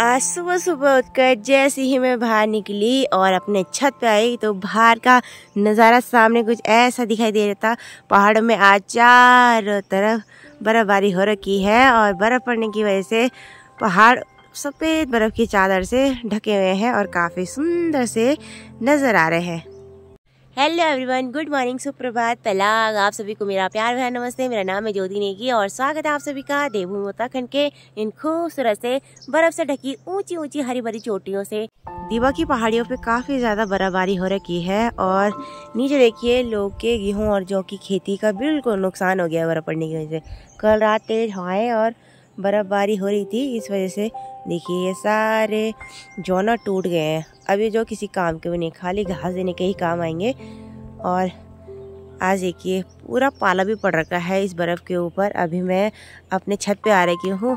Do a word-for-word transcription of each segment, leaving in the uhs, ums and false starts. आज सुबह सुबह उठकर जैसे ही मैं बाहर निकली और अपने छत पे आई तो बाहर का नज़ारा सामने कुछ ऐसा दिखाई दे रहा था। पहाड़ों में आज चारों तरफ बर्फ़बारी हो रखी है और बर्फ़ पड़ने की वजह से पहाड़ सफ़ेद बर्फ़ की चादर से ढके हुए हैं और काफ़ी सुंदर से नज़र आ रहे हैं। हेलो एवरीवन, गुड मॉर्निंग, सुप्रभात, तलाग, आप सभी को मेरा प्यार भरा नमस्ते। मेरा नाम है ज्योति नेगी और स्वागत है आप सभी का देवभूमि उत्तराखंड के इन खूबसूरत से बर्फ से ढकी ऊंची ऊंची हरी भरी चोटियों से। दीवा की पहाड़ियों पे काफ़ी ज़्यादा बर्फबारी हो रखी है और नीचे देखिए लोग के गेहूँ और जौ की खेती का बिल्कुल नुकसान हो गया बर्फ़ पड़ने की वजह से। कल रात तेज हवाएँ और बर्फबारी हो रही थी, इस वजह से देखिए ये सारे जौना टूट गए हैं। अब ये जो किसी काम के भी नहीं, खाली घास देने के ही काम आएंगे। और आज देखिए पूरा पाला भी पड़ रखा है इस बर्फ़ के ऊपर। अभी मैं अपने छत पे आ रही हूँ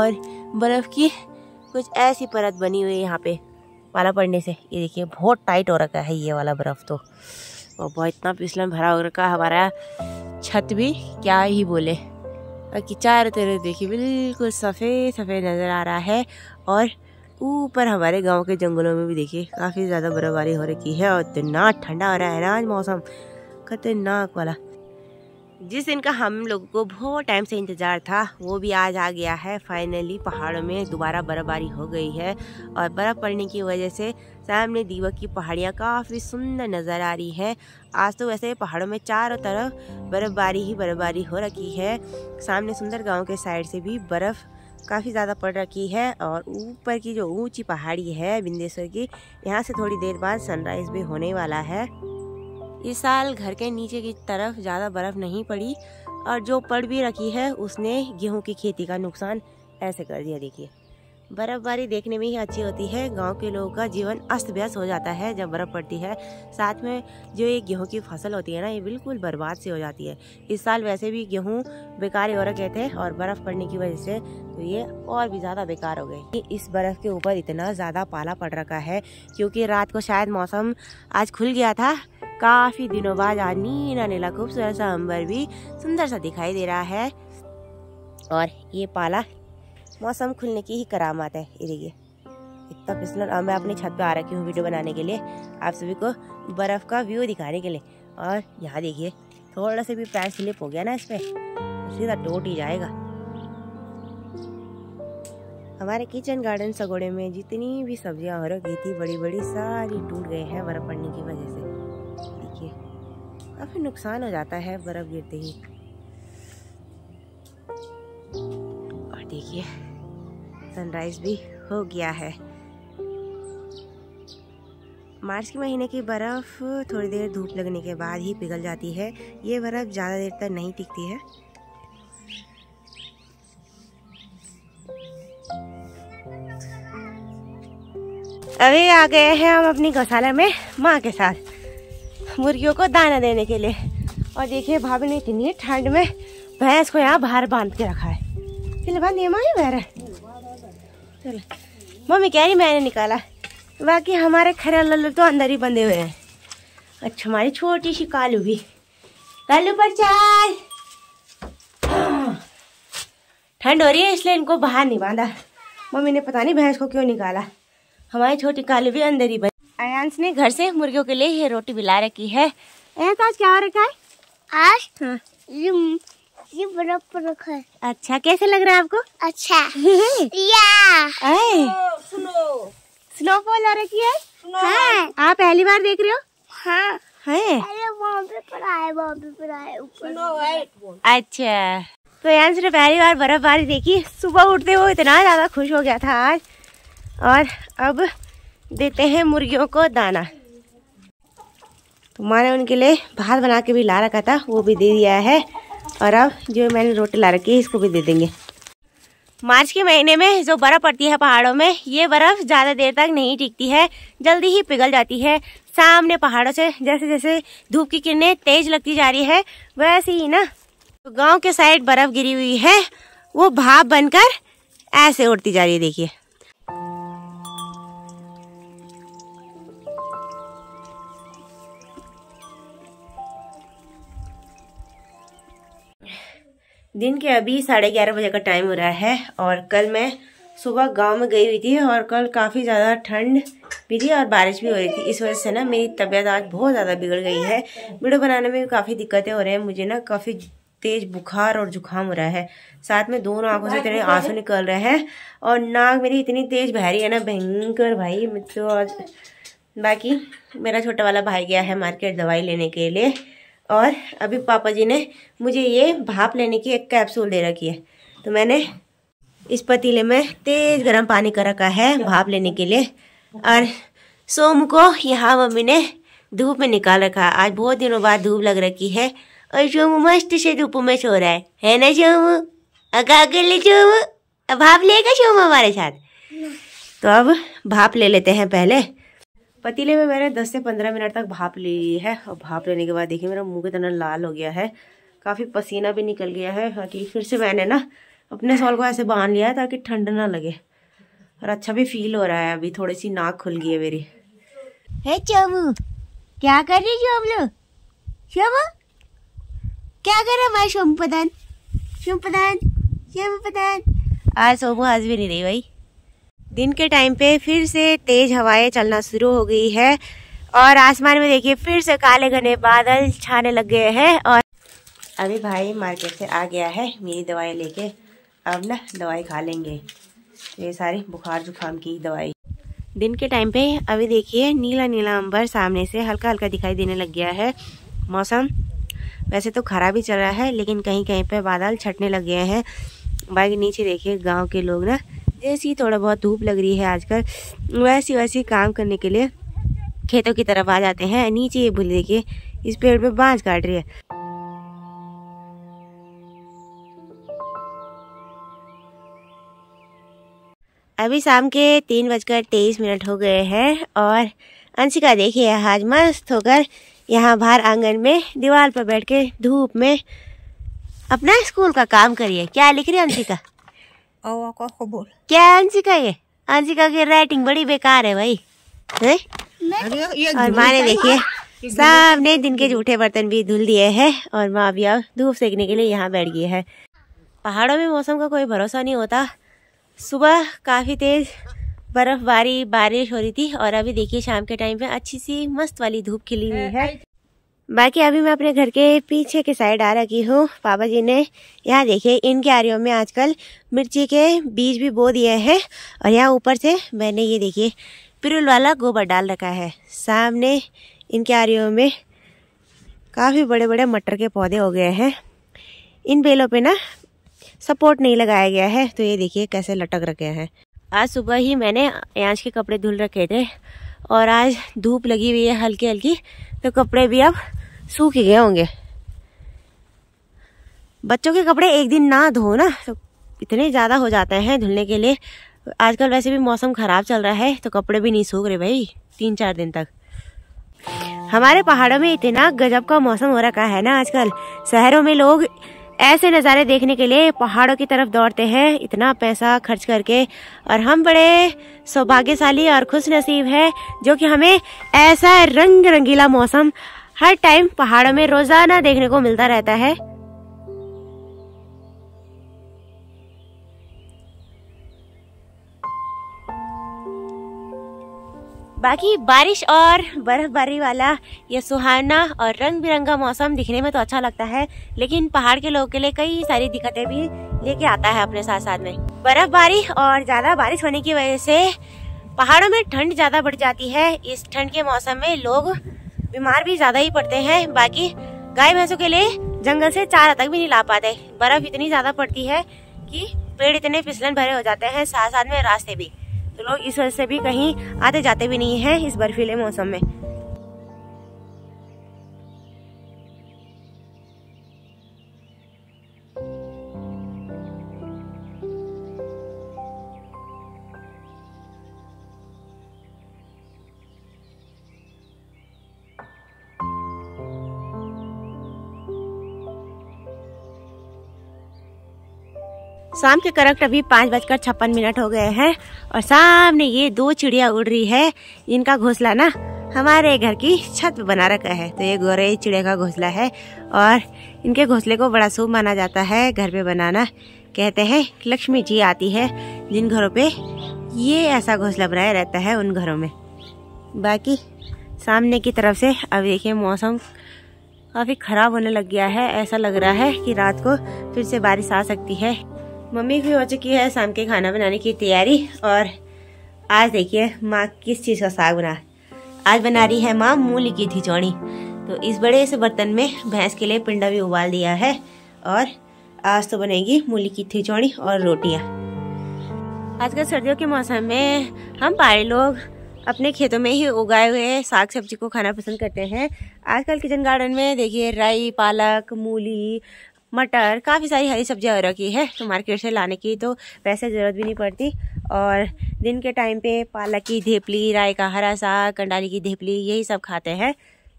और बर्फ़ की कुछ ऐसी परत बनी हुई है यहाँ पे पाला पड़ने से। ये देखिए बहुत टाइट हो रखा है ये वाला बर्फ़ तो, और बहुत इतना फिसलन भरा हो रखा है हमारा छत भी, क्या ही बोले। बाकी चारों तरफ देखिए बिल्कुल सफ़ेद सफ़ेद नज़र आ रहा है। और ऊपर हमारे गांव के जंगलों में भी देखिए काफ़ी ज़्यादा बर्फबारी हो रखी है और इतना ठंडा हो रहा है ना आज मौसम, खतरनाक वाला। जिस दिन का हम लोगों को बहुत टाइम से इंतज़ार था वो भी आज आ गया है। फाइनली पहाड़ों में दोबारा बर्फबारी हो गई है और बर्फ़ पड़ने की वजह से सामने दीवा की पहाड़ियाँ काफ़ी सुंदर नज़र आ रही हैं। आज तो वैसे पहाड़ों में चारों तरफ बर्फबारी ही बर्फबारी हो रखी है। सामने सुंदर गाँव के साइड से भी बर्फ़ काफ़ी ज़्यादा पड़ रखी है और ऊपर की जो ऊंची पहाड़ी है बिंदेश्वर की, यहाँ से थोड़ी देर बाद सनराइज़ भी होने वाला है। इस साल घर के नीचे की तरफ ज़्यादा बर्फ़ नहीं पड़ी और जो पड़ भी रखी है उसने गेहूं की खेती का नुकसान ऐसे कर दिया। देखिए बर्फ़बारी देखने में ही अच्छी होती है, गांव के लोगों का जीवन अस्त व्यस्त हो जाता है जब बर्फ़ पड़ती है। साथ में जो ये गेहूं की फसल होती है ना, ये बिल्कुल बर्बाद सी हो जाती है। इस साल वैसे भी गेहूं बेकार हो रखे थे और बर्फ़ पड़ने की वजह से तो ये और भी ज़्यादा बेकार हो गए। इस बर्फ़ के ऊपर इतना ज़्यादा पाला पड़ रखा है क्योंकि रात को शायद मौसम आज खुल गया था। काफ़ी दिनों बाद आज नीला नीला खूबसूरत सा अंबर भी सुंदर सा दिखाई दे रहा है। और ये पाला मौसम खुलने की ही करामात है। ये देखिए इतना फिसलन। और मैं अपनी छत पे आ रखी हूँ वीडियो बनाने के लिए, आप सभी को बर्फ़ का व्यू दिखाने के लिए। और यहाँ देखिए थोड़ा सा भी पैर स्लिप हो गया ना इस पर, सीधा टूट ही जाएगा। हमारे किचन गार्डन सगोड़े में जितनी भी सब्जियाँ हो रखी थी बड़ी बड़ी, सारी टूट गई हैं बर्फ़ पड़ने की वजह से। देखिए काफ़ी नुकसान हो जाता है बर्फ़ गिरते ही। और देखिए सनराइज भी हो गया है। मार्च के महीने की बर्फ़ थोड़ी देर धूप लगने के बाद ही पिघल जाती है। ये बर्फ़ ज़्यादा देर तक नहीं टिकती है। अभी आ गए हैं हम अपनी गौशाला में माँ के साथ मुर्गियों को दाना देने के लिए। और देखिए भाभी ने इतनी ठंड में भैंस को यहाँ बाहर बांध के रखा है। चलो बांध ये माई बहरा, चलो मम्मी कह रही मैंने निकाला, बाकी हमारे खरे लल्लू तो अंदर ही बंधे हुए हैं। अच्छा हमारी छोटी सी कालू भी, कालू परचाई, ठंड हो रही है इसलिए इनको बाहर नहीं बांधा मम्मी ने, पता नहीं भैंस को क्यों निकाला। हमारी छोटी कालू भी अंदर ही बंधी। आयांस ने घर से मुर्गियों के लिए ये रोटी बिला रखी है। आयांस आज क्या हो रखा है? आज हाँ। ये ये बर्फ पर रखा है। अच्छा कैसे लग रहा है आपको? अच्छा या स्नो स्नोफॉल हो रखी है। हाँ। आप पहली बार देख रहे हो? हाँ है। अरे वहाँ पे पड़ा है, वहाँ पे पड़ा है ऊपर। अच्छा तो आयांस ने पहली बार बर्फबारी देखी। सुबह उठते वो इतना ज्यादा खुश हो गया था आज। और अब देते हैं मुर्गियों को दाना। तो माँ ने उनके लिए भात बना के भी ला रखा था, वो भी दे दिया है। और अब जो मैंने रोटी ला रखी है इसको भी दे देंगे। मार्च के महीने में जो बर्फ़ पड़ती है पहाड़ों में, ये बर्फ़ ज़्यादा देर तक नहीं टिकती है, जल्दी ही पिघल जाती है। सामने पहाड़ों से जैसे जैसे धूप की किरणें तेज लगती जा रही है वैसे ही ना तो गाँव के साइड बर्फ़ गिरी हुई है वो भाप बनकर ऐसे उड़ती जा रही है। देखिए दिन के अभी साढ़े ग्यारह बजे का टाइम हो रहा है और कल मैं सुबह गांव में गई हुई थी और कल काफ़ी ज़्यादा ठंड भी थी और बारिश भी हो रही थी। इस वजह से ना मेरी तबीयत आज बहुत ज़्यादा बिगड़ गई है। वीडियो बनाने में भी काफ़ी दिक्कतें हो रही हैं। मुझे ना काफ़ी तेज बुखार और जुकाम हो रहा है, साथ में दोनों आंखों से इतने आंसू निकल रहे हैं और नाक मेरी इतनी तेज बह रही है ना, भयंकर भाई। तो आज बाकी मेरा छोटा वाला भाई गया है मार्केट दवाई लेने के लिए और अभी पापा जी ने मुझे ये भाप लेने की एक कैप्सूल दे रखी है। तो मैंने इस पतीले में तेज गर्म पानी कर रखा है भाप लेने के लिए और सोम को यहाँ मम्मी ने धूप में निकाल रखा। आज बहुत दिनों बाद धूप लग रखी है और शोमू मस्त से धूप में सो रहा है, है ना शोमू? अगा अकेले शोमू, अब भाप लेगा शोमू हमारे साथ? तो अब भाप ले लेते हैं। पहले पतीले में मैंने दस से पंद्रह मिनट तक भाप ले ली है और भाप लेने के बाद देखिए मेरा मुंह कितना लाल हो गया है, काफ़ी पसीना भी निकल गया है। बाकी फिर से मैंने ना अपने शॉल को ऐसे बांध लिया है ताकि ठंड ना लगे और अच्छा भी फील हो रहा है। अभी थोड़ी सी नाक खुल गई है मेरी। हे शोमू, क्या कर रही हो आप लोग? शोमू क्या कर रहा है? शोमू प्रधान, शोमू प्रधान, शोमू प्रधान। आज शोमू आज भी नहीं रही भाई। दिन के टाइम पे फिर से तेज हवाएं चलना शुरू हो गई है और आसमान में देखिए फिर से काले घने बादल छाने लग गए हैं। और अभी भाई मार्केट से आ गया है मेरी दवाई लेके। अब ना दवाई खा लेंगे, ये सारी बुखार जुकाम की दवाई। दिन के टाइम पे अभी देखिए नीला नीला अंबर सामने से हल्का हल्का दिखाई देने लग गया है। मौसम वैसे तो खराब ही चल रहा है लेकिन कहीं कहीं पे बादल छटने लग गए हैं। बाकी नीचे देखिए गांव के लोग ना जैसी थोड़ा बहुत धूप लग रही है आजकल वैसी वैसी काम करने के लिए खेतों की तरफ आ जाते हैं। नीचे ये भूल देखिए इस पेड़ पे बांस काट रही है। अभी शाम के तीन बजकर तेईस मिनट हो गए हैं और अंशिका देखिए आज मस्त होकर यहाँ बाहर आंगन में दीवार पर बैठ के धूप में अपना स्कूल का काम करिए। क्या लिख रही है अंशिका? बोल क्या अंशिका? ये अंशिका की राइटिंग बड़ी बेकार है भाई है? और माँ ने देखिए सामने दिन के जूठे बर्तन भी धुल दिए हैं और माँ भी अब धूप सेकने के लिए यहाँ बैठ गई है। पहाड़ों में मौसम का कोई भरोसा नहीं होता। सुबह काफ़ी तेज़ बर्फबारी बारिश हो रही थी और अभी देखिए शाम के टाइम पे अच्छी सी मस्त वाली धूप खिली हुई है। बाकी अभी मैं अपने घर के पीछे के साइड आ रखी हूँ। पापा जी ने यहाँ देखिए इनके आरियों में आजकल मिर्ची के बीज भी बो दिए हैं और यहाँ ऊपर से मैंने ये देखिए पिरुल वाला गोबर डाल रखा है। सामने इनके आरियों में काफ़ी बड़े बड़े मटर के पौधे हो गए हैं। इन बेलों पर ना सपोर्ट नहीं लगाया गया है तो ये देखिए कैसे लटक रखे हैं। आज सुबह ही मैंने अयांश के कपड़े धुल रखे थे और आज धूप लगी हुई है हल्की हल्की तो कपड़े भी अब सूख गए होंगे। बच्चों के कपड़े एक दिन ना धो ना तो इतने ज़्यादा हो जाते हैं धुलने के लिए। आजकल वैसे भी मौसम ख़राब चल रहा है तो कपड़े भी नहीं सूख रहे भाई तीन चार दिन तक। हमारे पहाड़ों में इतना गजब का मौसम हो रखा है ना आजकल। शहरों में लोग ऐसे नज़ारे देखने के लिए पहाड़ों की तरफ दौड़ते हैं इतना पैसा खर्च करके और हम बड़े सौभाग्यशाली और खुश नसीब है जो कि हमें ऐसा रंग रंगीला मौसम हर टाइम पहाड़ों में रोज़ाना देखने को मिलता रहता है। बाकी बारिश और बर्फबारी वाला यह सुहाना और रंग बिरंगा मौसम दिखने में तो अच्छा लगता है लेकिन पहाड़ के लोगों के लिए कई सारी दिक्कतें भी लेके आता है अपने साथ साथ में। बर्फबारी और ज़्यादा बारिश होने की वजह से पहाड़ों में ठंड ज़्यादा बढ़ जाती है। इस ठंड के मौसम में लोग बीमार भी ज़्यादा ही पड़ते हैं। बाकी गाय भैंसों के लिए जंगल से चारा तक भी नहीं ला पाते। बर्फ़ इतनी ज़्यादा पड़ती है कि पेड़ इतने फिसलन भरे हो जाते हैं, साथ साथ में रास्ते भी, तो लोग इस वजह से भी कहीं आते जाते भी नहीं हैं इस बर्फीले मौसम में। शाम के करेक्ट अभी पाँच बजकर छप्पन मिनट हो गए हैं और सामने ये दो चिड़िया उड़ रही है। इनका घोंसला ना हमारे घर की छत पे बना रखा है तो ये गोरे चिड़िया का घोंसला है और इनके घोंसले को बड़ा शुभ माना जाता है। घर पे बनाना कहते हैं लक्ष्मी जी आती है जिन घरों पे ये ऐसा घोंसला बनाया रहता है उन घरों में। बाकी सामने की तरफ से अब देखिए मौसम काफ़ी ख़राब होने लग गया है, ऐसा लग रहा है कि रात को फिर से बारिश आ सकती है। मम्मी भी हो चुकी है शाम के खाना बनाने की तैयारी, और आज देखिए माँ किस चीज़ का साग बना, आज बना रही है माँ मूली की थिचौड़ी। तो इस बड़े से बर्तन में भैंस के लिए पिंडा भी उबाल दिया है, और आज तो बनेगी मूली की थिचौड़ी और रोटियाँ। आजकल सर्दियों के मौसम में हम पहाड़ी लोग अपने खेतों में ही उगाए हुए साग सब्जी को खाना पसंद करते हैं। आजकल किचन गार्डन में देखिए राई, पालक, मूली, मटर, काफ़ी सारी हरी सब्जियां हो रखी है, तो मार्केट से लाने की तो वैसे ज़रूरत भी नहीं पड़ती। और दिन के टाइम पे पालक की धेपली, राई का हरा साग, कंडाली की धेपली, यही सब खाते हैं।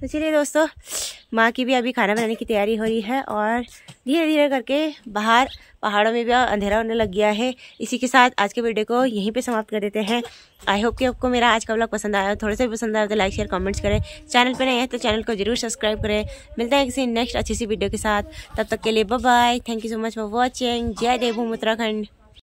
तो चलिए दोस्तों, माँ की भी अभी खाना बनाने की तैयारी हो रही है, और धीरे धीरे करके बाहर पहाड़ों में भी अंधेरा होने लग गया है। इसी के साथ आज के वीडियो को यहीं पे समाप्त कर देते हैं। आई होप कि आपको मेरा आज का व्लॉग पसंद आया हो। थोड़ा सा भी पसंद आया तो लाइक, शेयर, कमेंट्स करें। चैनल पे नए हैं तो चैनल को जरूर सब्सक्राइब करें। मिलते हैं किसी नेक्स्ट अच्छी सी वीडियो के साथ, तब तक के लिए bye bye. Thank you so much for watching. जय देवभूमि उत्तराखंड।